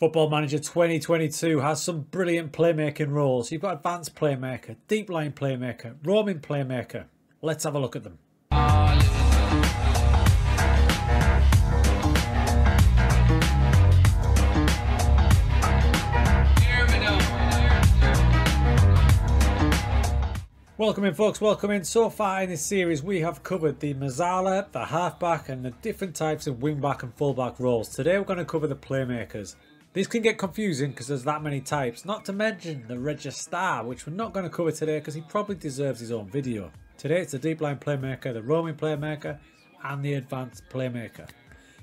Football Manager 2022 has some brilliant playmaking roles. You've got advanced playmaker, deep line playmaker, roaming playmaker. Let's have a look at them. Welcome in, folks, welcome in. So far in this series we have covered the Mazzala, the halfback and the different types of wingback and fullback roles. Today we're going to cover the playmakers. These can get confusing because there's that many types, not to mention the Registar, which we're not going to cover today because he probably deserves his own video. Today it's the deep line playmaker, the roaming playmaker and the advanced playmaker.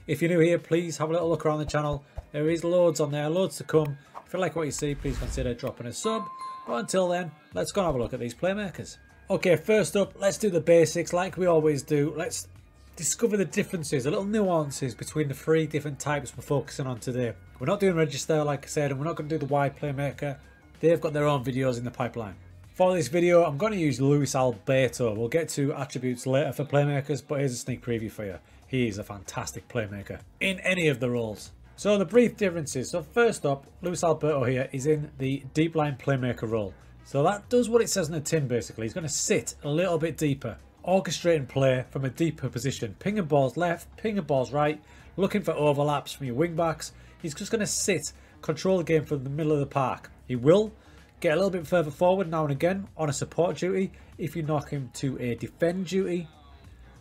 If you're new here, please have a little look around the channel. There is loads on there, loads to come. If you like what you see, please consider dropping a sub. But until then, let's go and have a look at these playmakers. Okay, first up, let's do the basics like we always do. Let's discover the differences, the little nuances between the three different types we're focusing on today. We're not doing Registar, like I said, and we're not going to do the wide playmaker. They've got their own videos in the pipeline. For this video, I'm going to use Luis Alberto. We'll get to attributes later for playmakers, but here's a sneak preview for you. He is a fantastic playmaker in any of the roles. So the brief differences. So first up, Luis Alberto here is in the deep line playmaker role. So that does what it says in the tin basically. He's going to sit a little bit deeper, orchestrating play from a deeper position, pinging balls left, pinging balls right, looking for overlaps from your wing backs. He's just going to sit, control the game from the middle of the park. He will get a little bit further forward now and again on a support duty. If you knock him to a defend duty,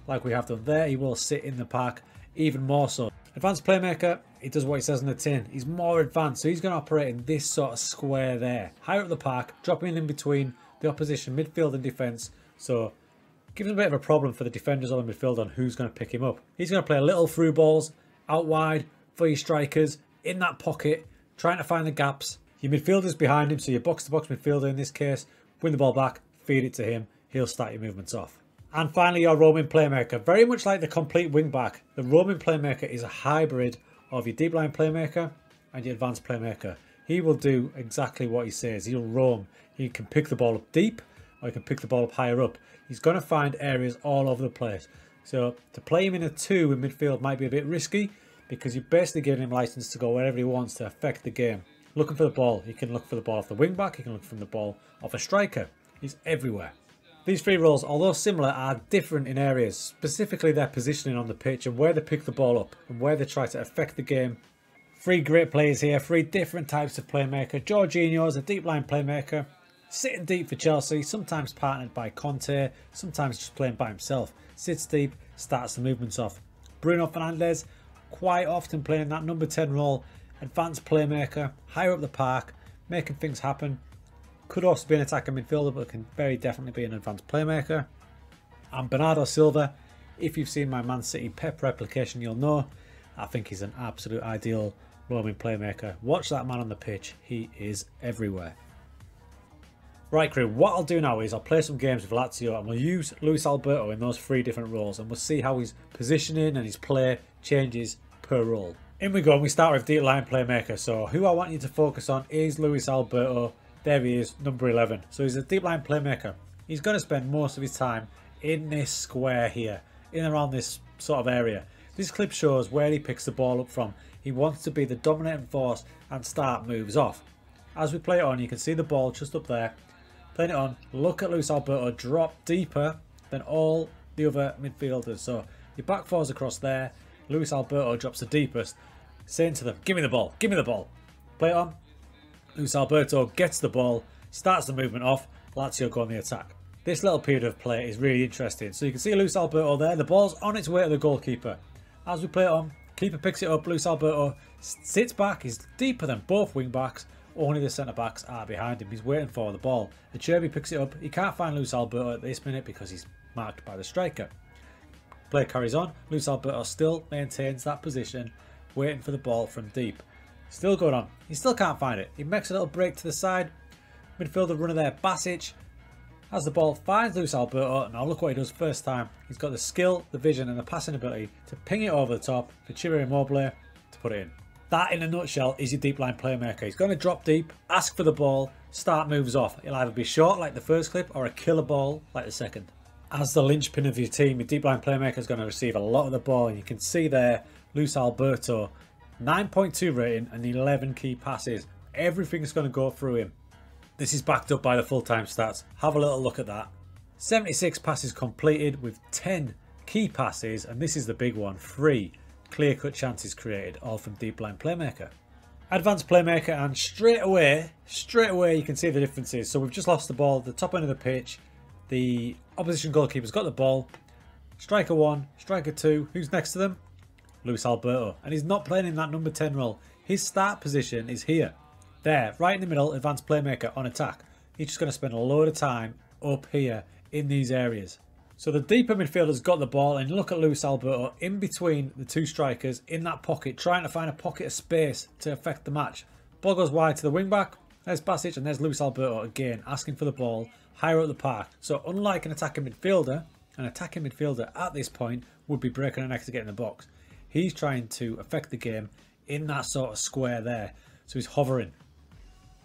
like we have done there, he will sit in the park even more so. Advanced playmaker, he does what he says on the tin. He's more advanced, so he's going to operate in this sort of square there, higher up the park, dropping in between the opposition midfield and defence. So gives a bit of a problem for the defenders on the midfield on who's going to pick him up. He's going to play little through balls out wide for your strikers in that pocket, trying to find the gaps. Your midfielder's behind him, so your box-to-box midfielder in this case, win the ball back, feed it to him, he'll start your movements off. And finally, your roaming playmaker. Very much like the complete wing-back, the roaming playmaker is a hybrid of your deep-line playmaker and your advanced playmaker. He will do exactly what he says. He'll roam. He can pick the ball up deep, or he can pick the ball up higher up. He's going to find areas all over the place. So to play him in a two in midfield might be a bit risky because you're basically giving him license to go wherever he wants to affect the game. Looking for the ball. He can look for the ball off the wing-back. He can look for the ball off a striker. He's everywhere. These three roles, although similar, are different in areas, specifically their positioning on the pitch and where they pick the ball up and where they try to affect the game. Three great players here, three different types of playmaker. Jorginho is a deep line playmaker, sitting deep for Chelsea, sometimes partnered by Conte, sometimes just playing by himself. Sits deep, starts the movements off. Bruno Fernandes, quite often playing that number 10 role, advanced playmaker, higher up the park, making things happen. Could also be an attacking midfielder, but can very definitely be an advanced playmaker. And Bernardo Silva, if you've seen my Man City Pep replication, you'll know I think he's an absolute ideal roaming playmaker. Watch that man on the pitch. He is everywhere. Right crew, what I'll do now is I'll play some games with Lazio and we'll use Luis Alberto in those three different roles and we'll see how his positioning and his play changes per role. In we go, and we start with deep line playmaker. So who I want you to focus on is Luis Alberto. There he is, number 11. So he's a deep line playmaker. He's going to spend most of his time in this square here, in and around this sort of area. This clip shows where he picks the ball up from. He wants to be the dominating force and start moves off. As we play it on, you can see the ball just up there. Playing it on, look at Luis Alberto drop deeper than all the other midfielders. So your back four's across there. Luis Alberto drops the deepest, saying to them, give me the ball, give me the ball. Play it on. Luis Alberto gets the ball, starts the movement off, Lazio go on the attack. This little period of play is really interesting. So you can see Luis Alberto there, the ball's on its way to the goalkeeper. As we play it on, keeper picks it up, Luis Alberto sits back, he's deeper than both wing backs, only the centre backs are behind him, he's waiting for the ball. Acerbi picks it up, he can't find Luis Alberto at this minute because he's marked by the striker. Play carries on, Luis Alberto still maintains that position, waiting for the ball from deep. Still going on. He still can't find it. He makes a little break to the side. Midfielder runner there, Basic, has the ball, finds Luis Alberto. Now look what he does first time. He's got the skill, the vision and the passing ability to ping it over the top for Ciro Immobile to put it in. That in a nutshell is your deep line playmaker. He's going to drop deep, ask for the ball, start moves off. He'll either be short like the first clip or a killer ball like the second. As the linchpin of your team, your deep line playmaker is going to receive a lot of the ball. And you can see there, Luis Alberto 9.2 rating and 11 key passes. Everything's going to go through him. This is backed up by the full-time stats. Have a little look at that. 76 passes completed with 10 key passes, and this is the big one, 3 clear-cut chances created, all from deep-line playmaker. Advanced playmaker, and straight away you can see the differences. So we've just lost the ball at the top end of the pitch. The opposition goalkeeper's got the ball. Striker 1, striker 2, who's next to them? Luis Alberto, and he's not playing in that number 10 role. His start position is here. There, right in the middle, advanced playmaker on attack. He's just going to spend a load of time up here in these areas. So the deeper midfielder's got the ball, and look at Luis Alberto in between the two strikers in that pocket, trying to find a pocket of space to affect the match. Ball goes wide to the wing back. There's Basic, and there's Luis Alberto again, asking for the ball higher up the park. So unlike an attacking midfielder at this point would be breaking an neck to get in the box. He's trying to affect the game in that sort of square there. So he's hovering.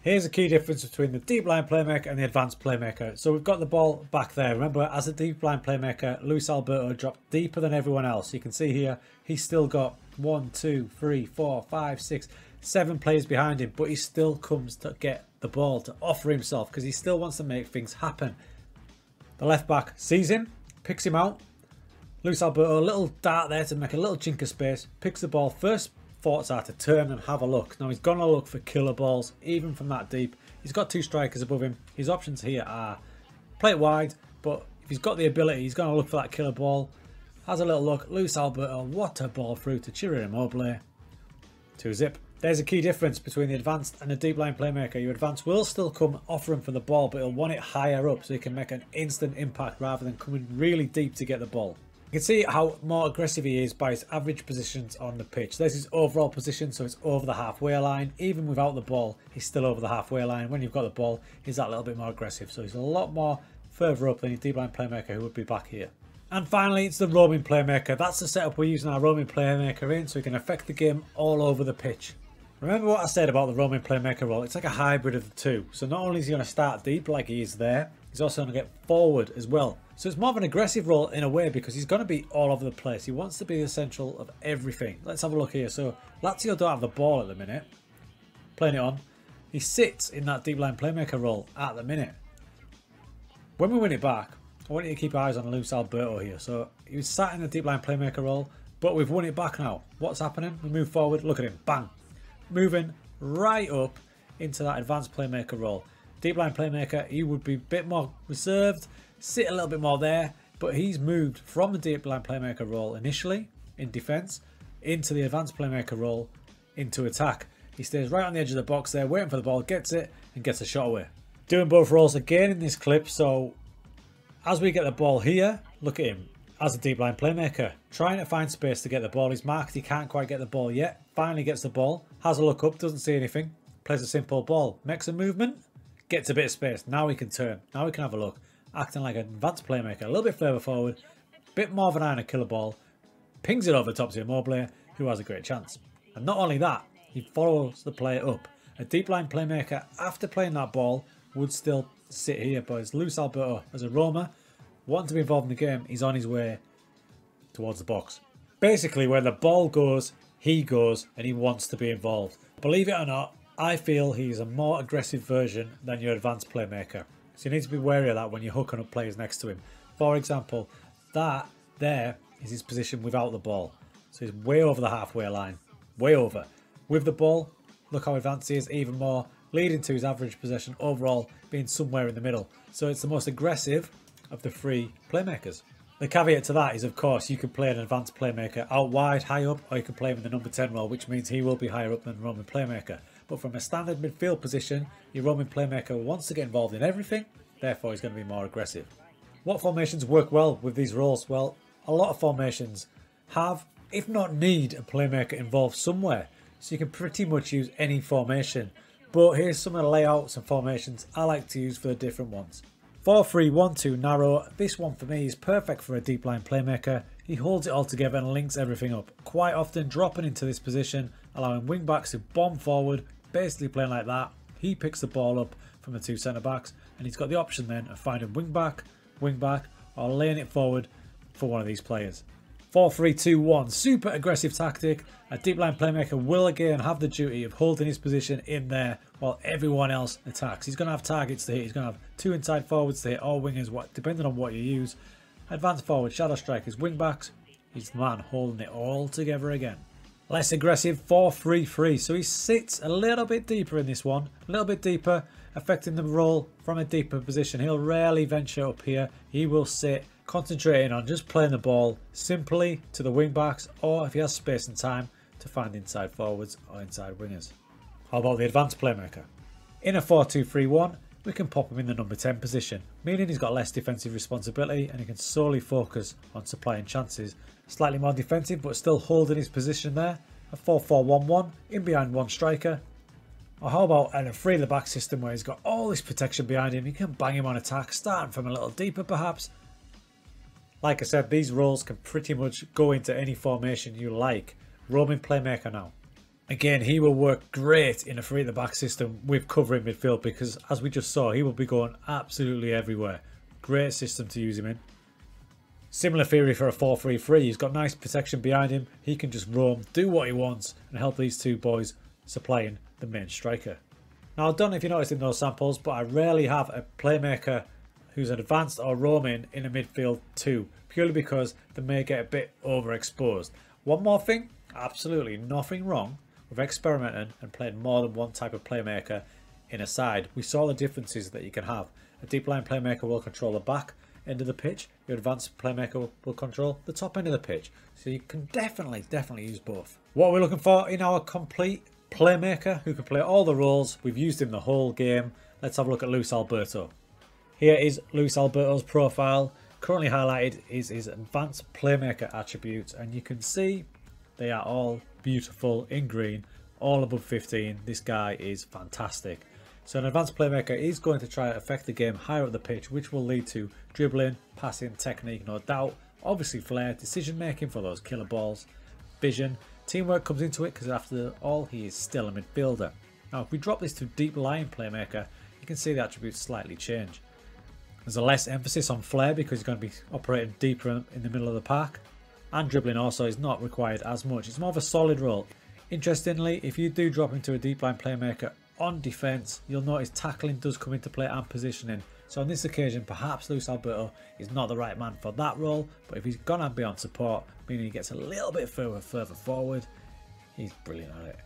Here's a key difference between the deep line playmaker and the advanced playmaker. So we've got the ball back there. Remember, as a deep line playmaker, Luis Alberto dropped deeper than everyone else. You can see here, he's still got 1, 2, 3, 4, 5, 6, 7 players behind him, but he still comes to get the ball, to offer himself, because he still wants to make things happen. The left back sees him, picks him out. Luis Alberto, a little dart there to make a little chink of space, picks the ball. First thoughts are to turn and have a look. Now he's going to look for killer balls, even from that deep. He's got two strikers above him. His options here are play it wide, but if he's got the ability, he's going to look for that killer ball. Has a little look. Luis Alberto, what a ball through to Ciro Immobile. 2-zip. There's a key difference between the advanced and the deep line playmaker. Your advanced will still come offering for the ball, but he'll want it higher up so he can make an instant impact rather than coming really deep to get the ball. You can see how more aggressive he is by his average positions on the pitch. There's his overall position, so it's over the halfway line. Even without the ball, he's still over the halfway line. When you've got the ball, he's that little bit more aggressive. So he's a lot more further up than your deep line playmaker who would be back here. And finally, it's the roaming playmaker. That's the setup we're using our roaming playmaker in, so he can affect the game all over the pitch. Remember what I said about the roaming playmaker role? It's like a hybrid of the two. So not only is he going to start deep like he is there, he's also going to get forward as well. So it's more of an aggressive role in a way because he's going to be all over the place. He wants to be the central of everything. Let's have a look here. So Lazio don't have the ball at the minute. Playing it on. He sits in that deep line playmaker role at the minute. When we win it back, I want you to keep eyes on Luis Alberto here. So he was sat in the deep line playmaker role, but we've won it back now. What's happening? We move forward. Look at him. Bang. Moving right up into that advanced playmaker role. Deep line playmaker, he would be a bit more reserved, sit a little bit more there, but he's moved from the deep line playmaker role initially in defence into the advanced playmaker role into attack. He stays right on the edge of the box there, waiting for the ball, gets it and gets a shot away. Doing both roles again in this clip. So as we get the ball here, look at him as a deep line playmaker, trying to find space to get the ball. He's marked, he can't quite get the ball yet. Finally gets the ball, has a look up, doesn't see anything, plays a simple ball, makes a movement, gets a bit of space. Now he can turn, now he can have a look, acting like an advanced playmaker, a little bit further forward, bit more of an eye on a killer ball, pings it over top to Immobile, who has a great chance. And not only that, he follows the player up. A deep line playmaker, after playing that ball, would still sit here, but it's Luis Alberto as a roamer, wanting to be involved in the game, he's on his way towards the box. Basically, where the ball goes, he goes, and he wants to be involved. Believe it or not, I feel he's a more aggressive version than your advanced playmaker. So you need to be wary of that when you're hooking up players next to him. For example, that there is his position without the ball. So he's way over the halfway line, way over. With the ball, look how advanced he is even more, leading to his average possession overall being somewhere in the middle. So it's the most aggressive of the three playmakers. The caveat to that is, of course, you can play an advanced playmaker out wide, high up, or you can play him in the number 10 role, which means he will be higher up than the roaming playmaker. But from a standard midfield position, your roaming playmaker wants to get involved in everything, therefore he's going to be more aggressive. What formations work well with these roles? Well, a lot of formations have, if not need, a playmaker involved somewhere. So you can pretty much use any formation. But here's some of the layouts and formations I like to use for the different ones. 4-3-1-2 narrow. This one for me is perfect for a deep line playmaker. He holds it all together and links everything up. Quite often dropping into this position, allowing wing backs to bomb forward, basically playing like that. He picks the ball up from the two centre backs and he's got the option then of finding wing back, or laying it forward for one of these players. 4-3-2-1. Super aggressive tactic. A deep line playmaker will again have the duty of holding his position in there while everyone else attacks. He's going to have targets to hit. He's going to have two inside forwards to hit, or wingers, depending on what you use. Advanced forward, shadow strikers, wing backs. He's the man holding it all together again. Less aggressive, 4-3-3. So he sits a little bit deeper in this one. A little bit deeper, affecting the role from a deeper position. He'll rarely venture up here. He will sit, concentrating on just playing the ball simply to the wing backs, or if he has space and time, to find inside forwards or inside wingers. How about the advanced playmaker? In a 4-2-3-1, we can pop him in the number 10 position, meaning he's got less defensive responsibility and he can solely focus on supplying chances. Slightly more defensive, but still holding his position there. A 4-4-1-1, in behind one striker. Or how about a three in the back system where he's got all this protection behind him? You can bang him on attack, starting from a little deeper perhaps. Like I said, these roles can pretty much go into any formation you like. Roaming playmaker now. Again, he will work great in a three-at-the-back system with covering midfield because, as we just saw, he will be going absolutely everywhere. Great system to use him in. Similar theory for a 4-3-3. He's got nice protection behind him. He can just roam, do what he wants, and help these two boys supplying the main striker. Now, I don't know if you noticed in those samples, but I rarely have a playmaker who's advanced or roaming in a midfield two, purely because they may get a bit overexposed. One more thing, absolutely nothing wrong with experimenting and playing more than one type of playmaker in a side. We saw the differences that you can have. A deep line playmaker will control the back end of the pitch. Your advanced playmaker will control the top end of the pitch. So you can definitely use both. What we're looking for in our complete playmaker who can play all the roles, we've used him the whole game. Let's have a look at Luis Alberto. Here is Luis Alberto's profile. Currently highlighted is his advanced playmaker attributes, and you can see they are all beautiful in green, all above 15. This guy is fantastic. So an advanced playmaker is going to try to affect the game higher up the pitch, which will lead to dribbling, passing, technique, no doubt. Obviously flair, decision making for those killer balls, vision, teamwork comes into it because after all he is still a midfielder. Now if we drop this to deep line playmaker, you can see the attributes slightly change. There's a less emphasis on flair because he's going to be operating deeper in the middle of the park. And dribbling also is not required as much. It's more of a solid role. Interestingly, if you do drop into a deep line playmaker on defence, you'll notice tackling does come into play and positioning. So on this occasion, perhaps Luis Alberto is not the right man for that role. But if he's gone and beyond support, meaning he gets a little bit further forward, he's brilliant at it.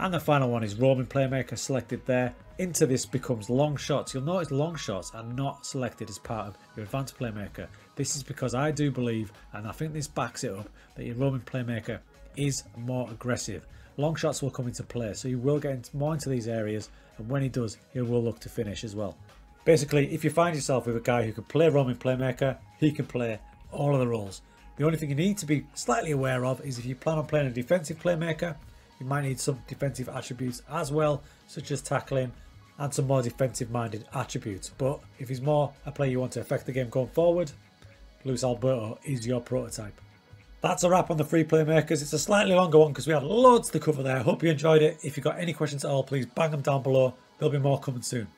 And the final one is roaming playmaker selected there. Into this becomes long shots. You'll notice long shots are not selected as part of your advanced playmaker. This is because I do believe, and I think this backs it up, that your roaming playmaker is more aggressive. Long shots will come into play, so you will get more into these areas, and when he does, he will look to finish as well. Basically, if you find yourself with a guy who can play roaming playmaker, he can play all of the roles. The only thing you need to be slightly aware of is if you plan on playing a defensive playmaker, you might need some defensive attributes as well, such as tackling and some more defensive minded attributes. But if he's more a player you want to affect the game going forward, Luis Alberto is your prototype. That's a wrap on the three playmakers. It's a slightly longer one because we had loads to cover there. Hope you enjoyed it. If you've got any questions at all, please bang them down below. There'll be more coming soon.